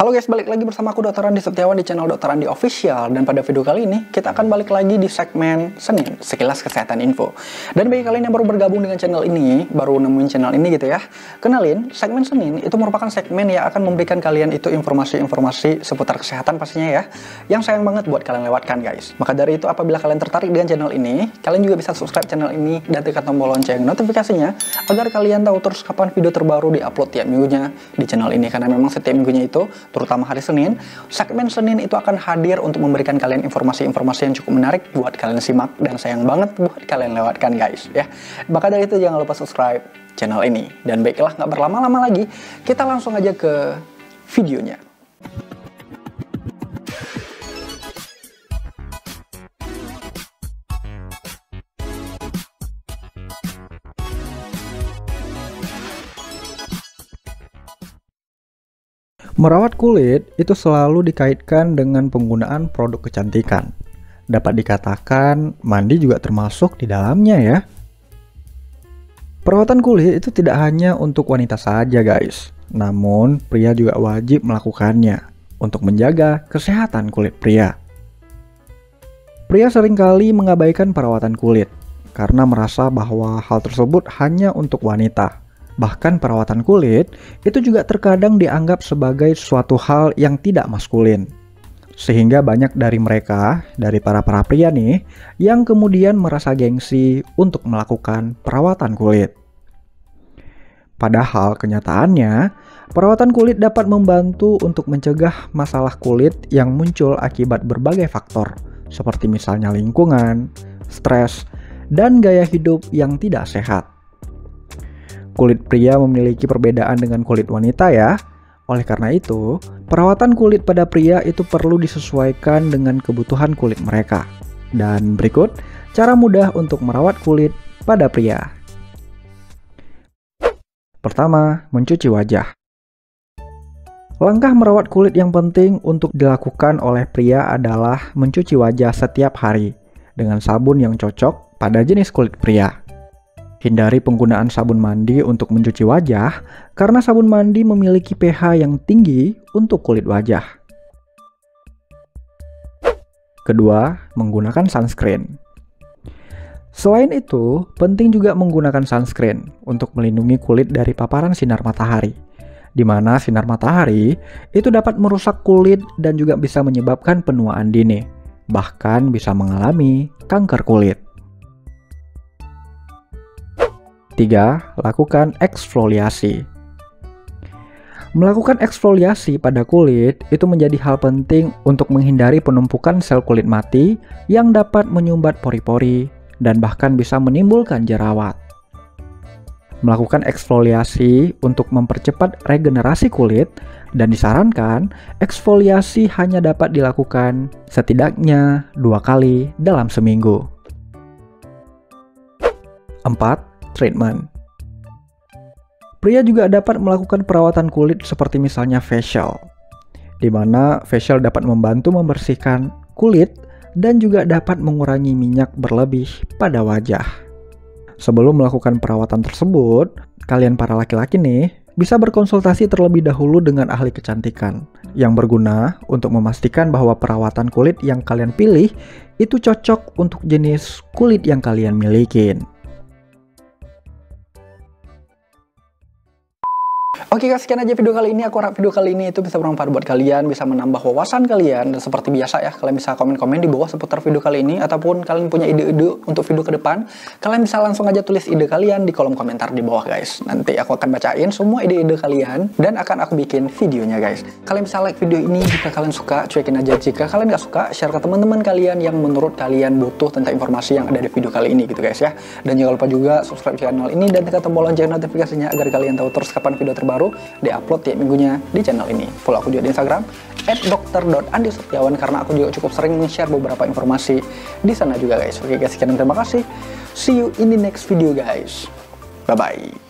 Halo guys, balik lagi bersama aku Dr. Andi Setiawan di channel Dr. Andi Official. Dan pada video kali ini, kita akan balik lagi di segmen Senin, Sekilas Kesehatan Info. Dan bagi kalian yang baru bergabung dengan channel ini, baru nemuin channel ini gitu ya, kenalin, segmen Senin itu merupakan segmen yang akan memberikan kalian itu informasi-informasi seputar kesehatan pastinya ya, yang sayang banget buat kalian lewatkan guys. Maka dari itu, apabila kalian tertarik dengan channel ini, kalian juga bisa subscribe channel ini dan tekan tombol lonceng notifikasinya, agar kalian tahu terus kapan video terbaru diupload tiap minggunya di channel ini. Karena memang setiap minggunya itu, terutama hari Senin, segmen Senin itu akan hadir untuk memberikan kalian informasi-informasi yang cukup menarik buat kalian simak dan sayang banget buat kalian lewatkan guys ya. Maka dari itu jangan lupa subscribe channel ini. Dan baiklah, nggak berlama-lama lagi, kita langsung aja ke videonya. Merawat kulit itu selalu dikaitkan dengan penggunaan produk kecantikan. Dapat dikatakan mandi juga termasuk di dalamnya ya. Perawatan kulit itu tidak hanya untuk wanita saja guys, namun pria juga wajib melakukannya untuk menjaga kesehatan kulit pria. Pria seringkali mengabaikan perawatan kulit karena merasa bahwa hal tersebut hanya untuk wanita. Bahkan perawatan kulit itu juga terkadang dianggap sebagai suatu hal yang tidak maskulin. Sehingga banyak dari mereka, dari para pria nih, yang kemudian merasa gengsi untuk melakukan perawatan kulit. Padahal kenyataannya, perawatan kulit dapat membantu untuk mencegah masalah kulit yang muncul akibat berbagai faktor, seperti misalnya lingkungan, stres, dan gaya hidup yang tidak sehat. Kulit pria memiliki perbedaan dengan kulit wanita ya. Oleh karena itu, perawatan kulit pada pria itu perlu disesuaikan dengan kebutuhan kulit mereka. Dan berikut cara mudah untuk merawat kulit pada pria. Pertama, mencuci wajah. Langkah merawat kulit yang penting untuk dilakukan oleh pria adalah mencuci wajah setiap hari dengan sabun yang cocok pada jenis kulit pria. Hindari penggunaan sabun mandi untuk mencuci wajah karena sabun mandi memiliki pH yang tinggi untuk kulit wajah. Kedua, menggunakan sunscreen. Selain itu, penting juga menggunakan sunscreen untuk melindungi kulit dari paparan sinar matahari, di mana sinar matahari itu dapat merusak kulit dan juga bisa menyebabkan penuaan dini, bahkan bisa mengalami kanker kulit. 3. Lakukan eksfoliasi. Melakukan eksfoliasi pada kulit itu menjadi hal penting untuk menghindari penumpukan sel kulit mati yang dapat menyumbat pori-pori dan bahkan bisa menimbulkan jerawat. Melakukan eksfoliasi untuk mempercepat regenerasi kulit dan disarankan eksfoliasi hanya dapat dilakukan setidaknya 2 kali dalam seminggu. 4. Treatment. Pria juga dapat melakukan perawatan kulit seperti misalnya facial, di mana facial dapat membantu membersihkan kulit dan juga dapat mengurangi minyak berlebih pada wajah. Sebelum melakukan perawatan tersebut, kalian para laki-laki nih bisa berkonsultasi terlebih dahulu dengan ahli kecantikan yang berguna untuk memastikan bahwa perawatan kulit yang kalian pilih itu cocok untuk jenis kulit yang kalian milikin. Oke guys, sekian aja video kali ini. Aku harap video kali ini itu bisa bermanfaat buat kalian, bisa menambah wawasan kalian. Dan seperti biasa ya, kalian bisa komen-komen di bawah seputar video kali ini, ataupun kalian punya ide-ide untuk video ke depan, kalian bisa langsung aja tulis ide kalian di kolom komentar di bawah guys. Nanti aku akan bacain semua ide-ide kalian dan akan aku bikin videonya guys. Kalian bisa like video ini jika kalian suka, cuekin aja jika kalian gak suka, share ke teman-teman kalian yang menurut kalian butuh tentang informasi yang ada di video kali ini gitu guys ya. Dan jangan lupa juga subscribe channel ini dan tekan tombol lonceng notifikasinya agar kalian tahu terus kapan video terbaru diupload tiap minggunya di channel ini. Follow aku juga di Instagram @dr.andisetiawan karena aku juga cukup sering share beberapa informasi di sana juga guys. Oke guys, sekian, terima kasih. See you in the next video guys. Bye bye.